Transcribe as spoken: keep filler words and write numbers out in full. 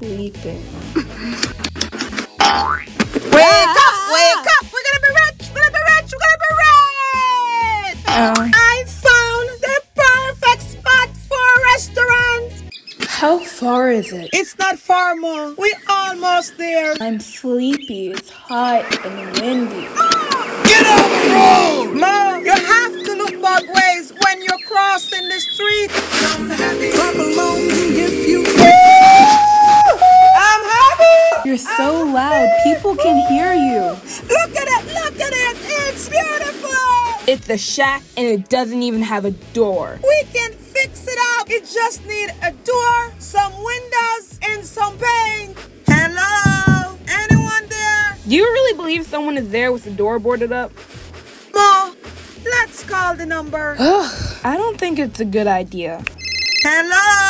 sleeping. Wake up! Wake up! We're gonna be rich! We're gonna be rich! We're gonna be rich! Oh. I found the perfect spot for a restaurant! How far is it? It's not far, Mo. We're almost there. I'm sleepy. It's hot and windy. Oh, get off the road! Mo, you have to look both ways when you're crossing the street. I'm happy. Clap along if you I'm happy. You're so I'm loud. Happy. People can hear you. Look at it. Look at it. It's beautiful. It's a shack and it doesn't even have a door. We can fix it up. It just needs a door, some windows, and some paint. Hello? Anyone there? Do you really believe someone is there with the door boarded up? Mo, let's call the number. I don't think it's a good idea. Hello?